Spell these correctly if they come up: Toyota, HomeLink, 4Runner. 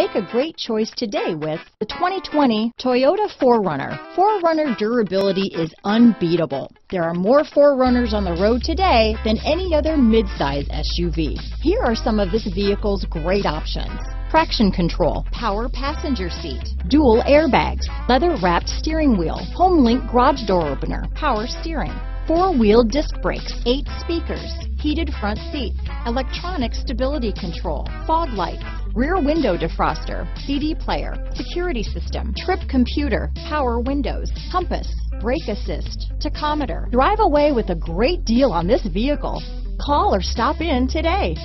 Make a great choice today with the 2020 Toyota 4Runner. 4Runner durability is unbeatable. There are more 4Runners on the road today than any other midsize SUV. Here are some of this vehicle's great options: traction control, power passenger seat, dual airbags, leather-wrapped steering wheel, HomeLink garage door opener, power steering, four-wheel disc brakes, 8 speakers, heated front seats, electronic stability control, fog lights, rear window defroster, CD player, security system, trip computer, power windows, compass, brake assist, tachometer. Drive away with a great deal on this vehicle. Call or stop in today.